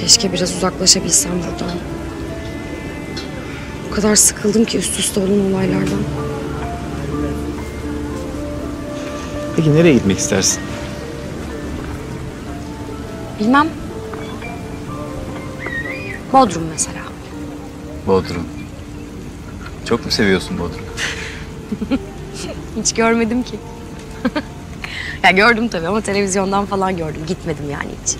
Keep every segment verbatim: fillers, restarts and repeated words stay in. Keşke biraz uzaklaşabilsem buradan. O kadar sıkıldım ki üst üste olan olaylardan. Peki nereye gitmek istersin? Bilmem. Bodrum mesela. Bodrum. Çok mu seviyorsun Bodrum? Hiç görmedim ki. Ya gördüm tabii ama televizyondan falan gördüm. Gitmedim yani hiç.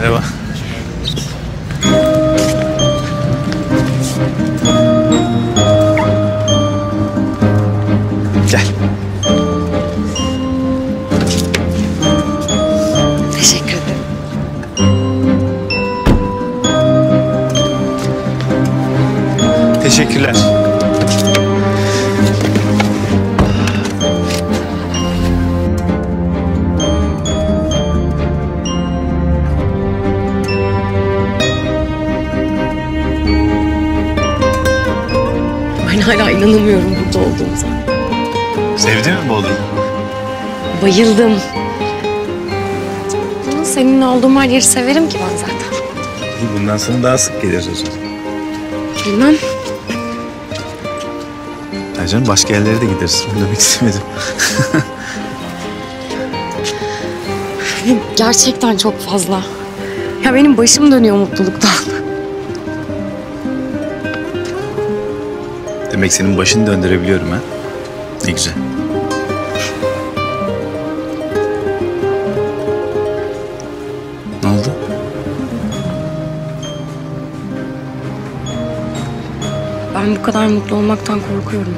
Merhaba. Gel. Teşekkür ederim. Teşekkürler. Ben hala inanamıyorum burada olduğumuza. Sevdin mi Bodrum'u? Bayıldım. Senin olduğum her yeri severim ki ben zaten. Bundan sonra daha sık geliriz o zaman. Bilmem. Ya canım, başka yerlere de gideriz. Bunu demek istemedim. Gerçekten çok fazla. Ya benim başım dönüyor mutluluktan. Demek senin başını döndürebiliyorum ha. Ne güzel. Ne oldu? Ben bu kadar mutlu olmaktan korkuyorum.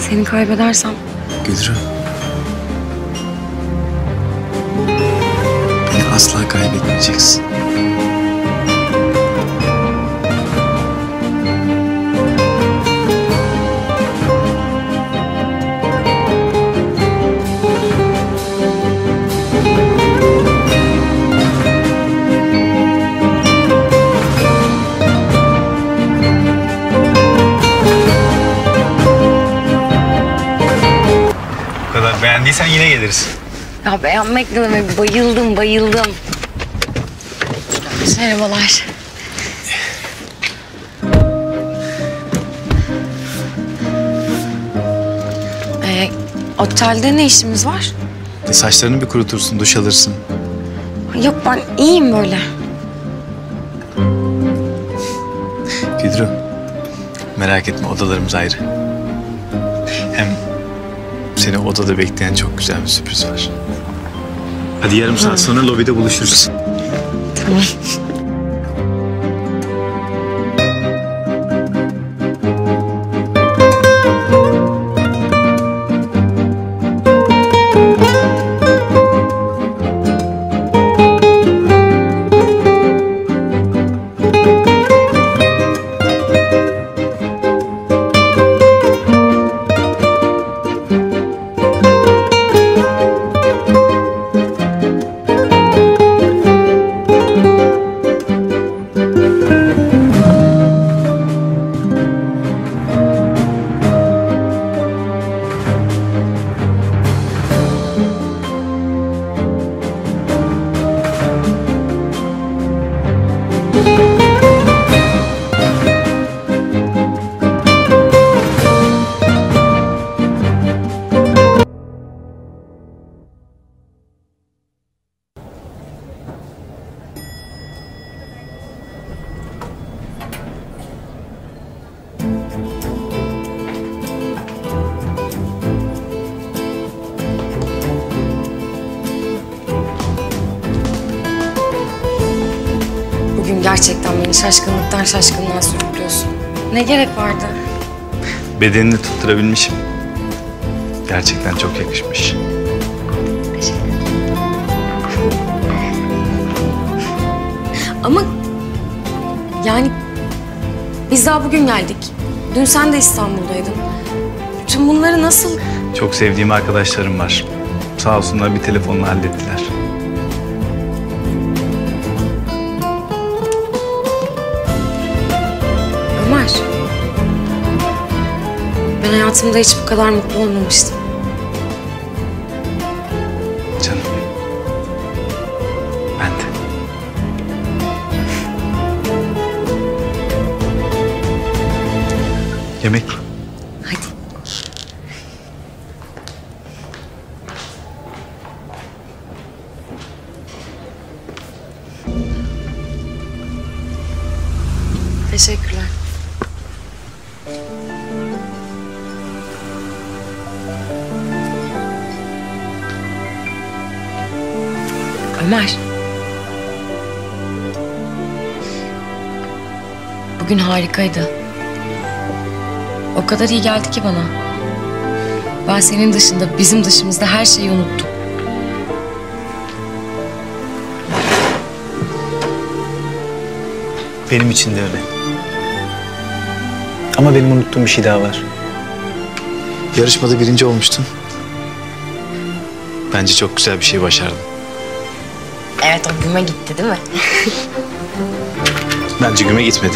Seni kaybedersem... Gülru. Beni asla kaybetmeyeceksin. Beğendiysen yine geliriz. Ya beğenmek demek, bayıldım, bayıldım. Merhabalar. Ee, otelde ne işimiz var? E, saçlarını bir kurutursun, duş alırsın. Yok, ben iyiyim böyle. Gülru, merak etme, odalarımız ayrı. Hem... Seni odada bekleyen çok güzel bir sürpriz var. Hadi yarım saat sonra lobide buluşuruz. Tamam. Gerçekten beni şaşkınlıktan şaşkınlığa sürüklüyorsun. Ne gerek vardı? Bedenini tutturabilmişim. Gerçekten çok yakışmış. Teşekkür ederim. Ama yani biz daha bugün geldik. Dün sen de İstanbul'daydın. Bütün bunları nasıl... Çok sevdiğim arkadaşlarım var. Sağ olsunlar bir telefonla hallettiler. Ben hayatımda hiç bu kadar mutlu olmamıştım. Canım. Ben de. Yemek. Hadi. Teşekkürler. Ömer. Bugün harikaydı. O kadar iyi geldi ki bana. Ben senin dışında, bizim dışımızda her şeyi unuttum. Benim için de öyle. Ama benim unuttuğum bir şey daha var. Yarışmada birinci olmuştun. Bence çok güzel bir şey başardın. Evet, o güme gitti değil mi? Bence güme gitmedi.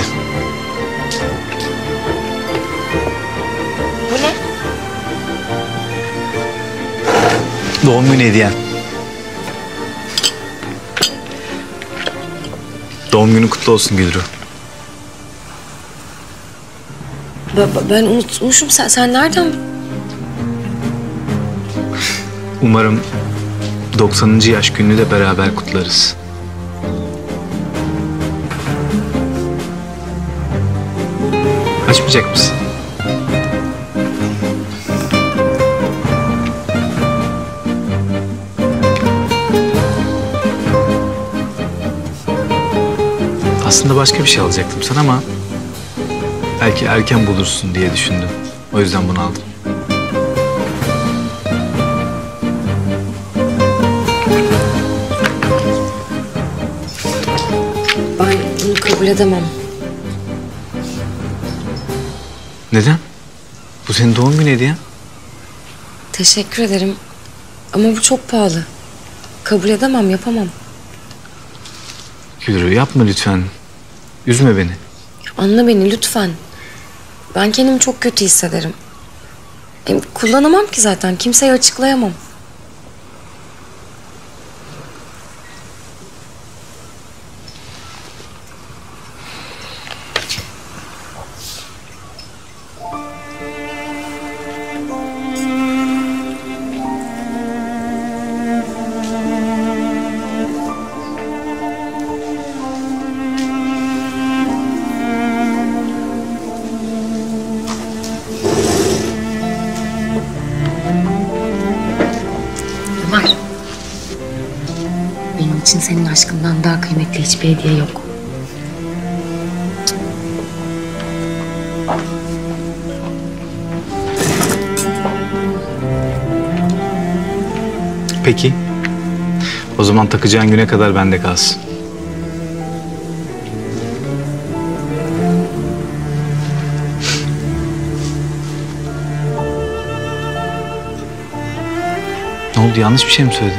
Bu ne? Doğum günü hediyen. Doğum günün kutlu olsun Gülru. Ben, ben unutmuşum. Sen, sen nereden? Umarım doksanıncı yaş gününü de beraber kutlarız. Açmayacak mısın? Aslında başka bir şey alacaktım sana ama belki erken bulursun diye düşündüm. O yüzden bunu aldım. Kabul edemem. Neden? Bu senin doğum günü hediyen. Teşekkür ederim. Ama bu çok pahalı. Kabul edemem, yapamam. Gülru yapma lütfen. Üzme beni. Anla beni lütfen. Ben kendimi çok kötü hissederim. E, kullanamam ki zaten. Kimseye açıklayamam. İçin senin aşkından daha kıymetli hiçbir hediye yok. Peki. O zaman takacağın güne kadar bende kalsın. Ne oldu? Yanlış bir şey mi söyledim?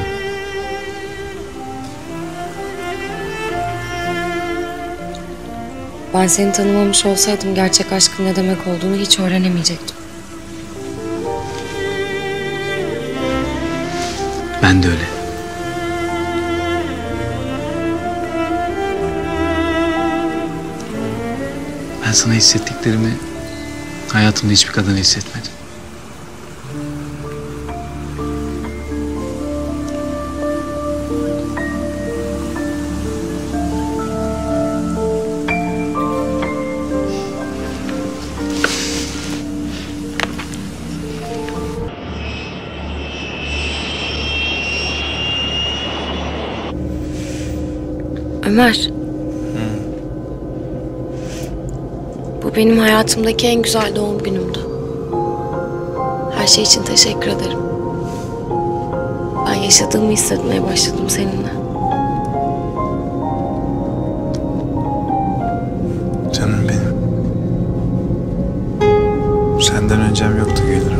Ben seni tanımamış olsaydım gerçek aşkın ne demek olduğunu hiç öğrenemeyecektim. Ben de öyle. Ben sana hissettiklerimi hayatımda hiçbir kadına hissetmedim. Ömer. Hmm. Bu benim hayatımdaki en güzel doğum günümdü. Her şey için teşekkür ederim. Ben yaşadığımı hissetmeye başladım seninle. Canım benim. Senden öncem yoktu Gülru.